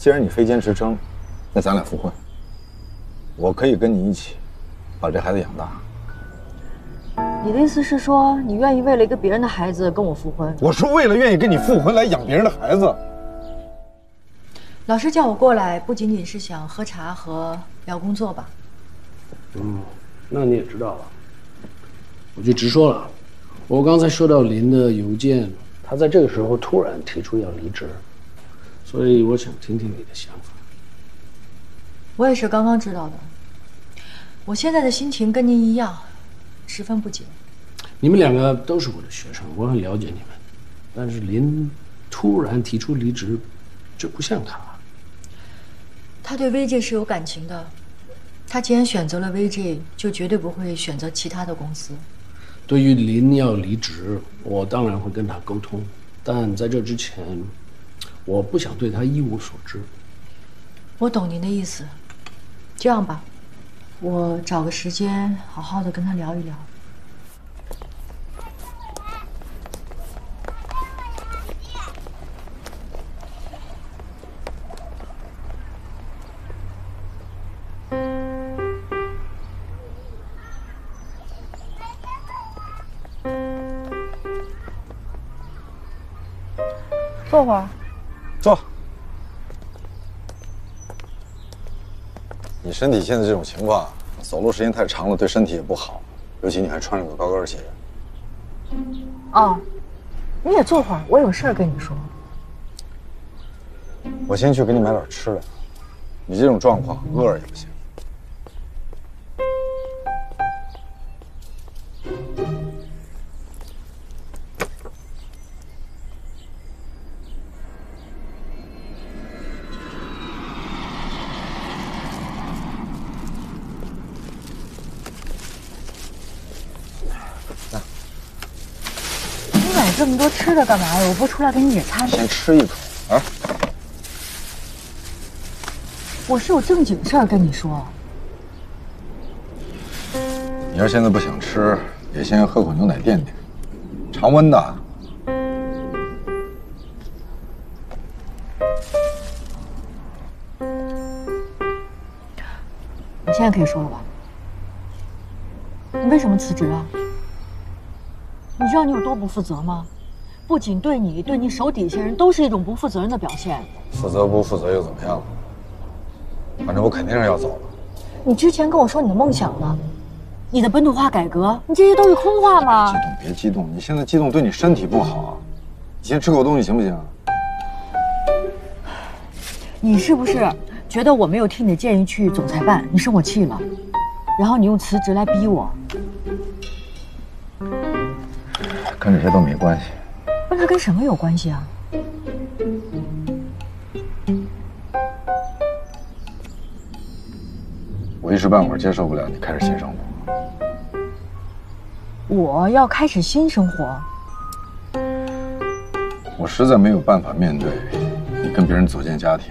既然你非坚持争，那咱俩复婚。我可以跟你一起，把这孩子养大。你的意思是说，你愿意为了一个别人的孩子跟我复婚？我是为了愿意跟你复婚来养别人的孩子。老师叫我过来，不仅仅是想喝茶和聊工作吧？嗯，那你也知道了，我就直说了。 我刚才收到林的邮件，他在这个时候突然提出要离职，所以我想听听你的想法。我也是刚刚知道的，我现在的心情跟您一样，十分不解。你们两个都是我的学生，我很了解你们，但是林突然提出离职，这不像他。他对 VG 是有感情的，他既然选择了 VG， 就绝对不会选择其他的公司。 对于林要离职，我当然会跟他沟通，但在这之前，我不想对他一无所知。我懂您的意思，这样吧，我找个时间好好的跟他聊一聊。坐会儿，坐。你身体现在这种情况，走路时间太长了，对身体也不好，尤其你还穿着个高跟鞋。哦，你也坐会儿，我有事儿跟你说。我先去给你买点吃的，你这种状况饿着也不行。 这么多吃的干嘛呀？我不出来给你野餐吗？先吃一口啊！我是有正经事儿跟你说。你要现在不想吃，也先喝口牛奶垫垫，常温的。你现在可以说了吧？你为什么辞职啊？ 你知道你有多不负责吗？不仅对你，对你手底下人都是一种不负责任的表现。负责不负责又怎么样？反正我肯定是要走了。你之前跟我说你的梦想呢，你的本土化改革，你这些都是空话吗？别激动，你现在激动对你身体不好。你先吃口东西行不行？你是不是觉得我没有听你的建议去总裁办，你生我气了，然后你用辞职来逼我？ 跟这些都没关系，那它跟什么有关系啊？我一时半会儿接受不了你开始新生活。我要开始新生活，我实在没有办法面对你跟别人组建家庭，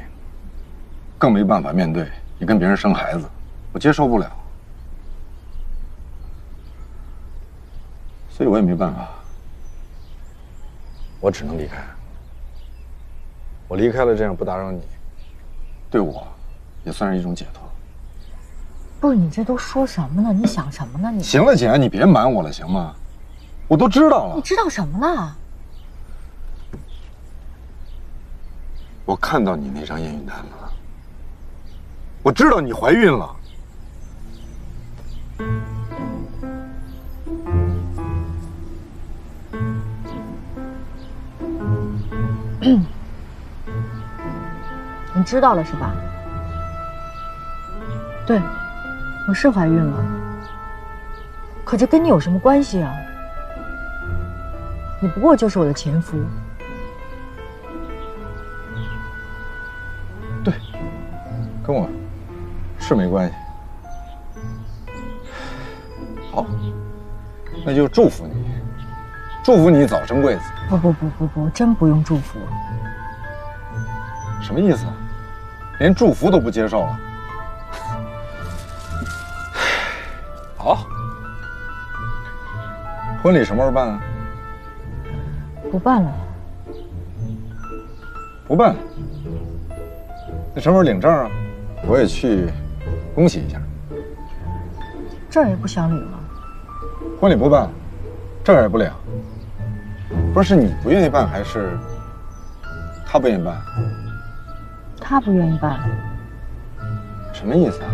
更没办法面对你跟别人生孩子，我接受不了，所以我也没办法。 我只能离开。我离开了，这样不打扰你，对我也算是一种解脱。不是你这都说什么呢？你想什么呢？你行了，姐，你别瞒我了，行吗？我都知道了。你知道什么了？我看到你那张验孕单了，我知道你怀孕了。 你知道了是吧？对，我是怀孕了，可这跟你有什么关系啊？你不过就是我的前夫。对，跟我是没关系。好，那就祝福你。 祝福你早生贵子。不，真不用祝福。什么意思啊？连祝福都不接受了？好，婚礼什么时候办啊？不办了。不办。那什么时候领证啊？我也去恭喜一下。证也不想领了。婚礼不办，证也不领。不是你不愿意办，还是他不愿意办？他不愿意办。什么意思啊？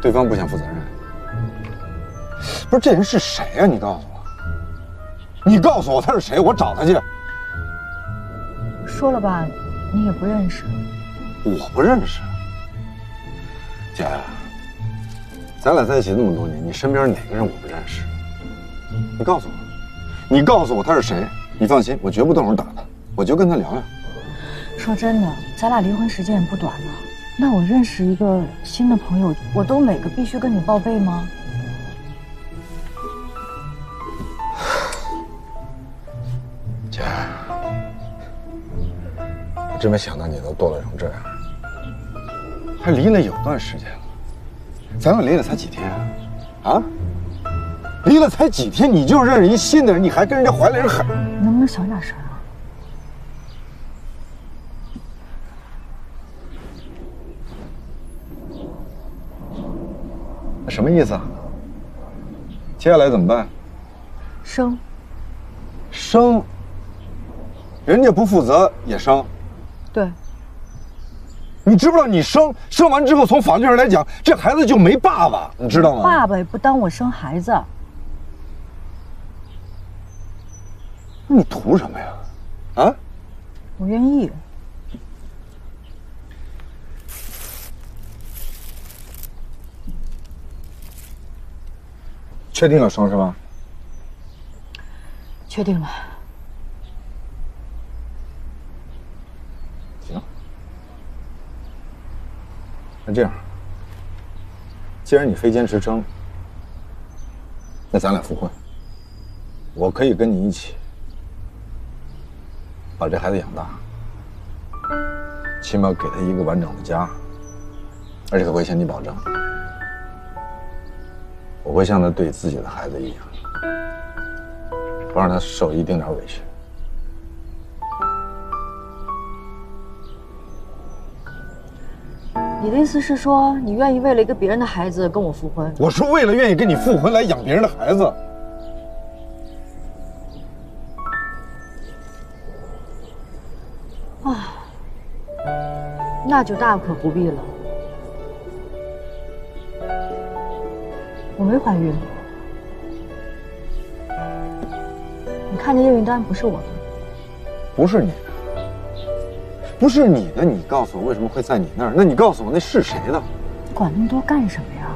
对方不想负责任。 不是这人是谁呀？你告诉我，你告诉我他是谁，我找他去。说了吧，你也不认识。我不认识。姐，咱俩在一起那么多年，你身边哪个人我不认识？你告诉我，你告诉我他是谁？你放心，我绝不动手打他，我就跟他聊聊。说真的，咱俩离婚时间也不短了，那我认识一个新的朋友，我都每个必须跟你报备吗？ 姐，我真没想到你都堕落成这样。还离了有段时间了，咱们离了才几天啊？离了才几天，你就认识一新的人，你还跟人家怀了人狠？能不能小点声啊？那什么意思啊？接下来怎么办？生。生。 人家不负责也生，对。你知不知道你生完之后，从法律上来讲，这孩子就没爸爸，你知道吗？爸爸也不当我生孩子，那你图什么呀？啊？我愿意。确定了生是吧？确定了。 那这样，既然你非坚持争，那咱俩复婚。我可以跟你一起把这孩子养大，起码给他一个完整的家。而且我会向你保证，我会像他对自己的孩子一样，不让他受一丁点委屈。 你的意思是说，你愿意为了一个别人的孩子跟我复婚？我说为了愿意跟你复婚来养别人的孩子。啊，那就大可不必了。我没怀孕，你看这验孕单不是我的，不是你的。 不是你的，你告诉我为什么会在你那儿？那你告诉我那是谁的？你管那么多干什么呀？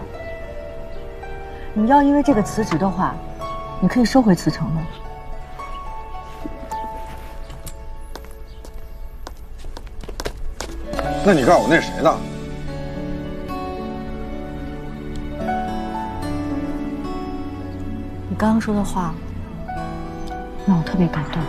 你要因为这个辞职的话，你可以收回辞呈吗？那你告诉我那是谁的？你刚刚说的话让我特别感动。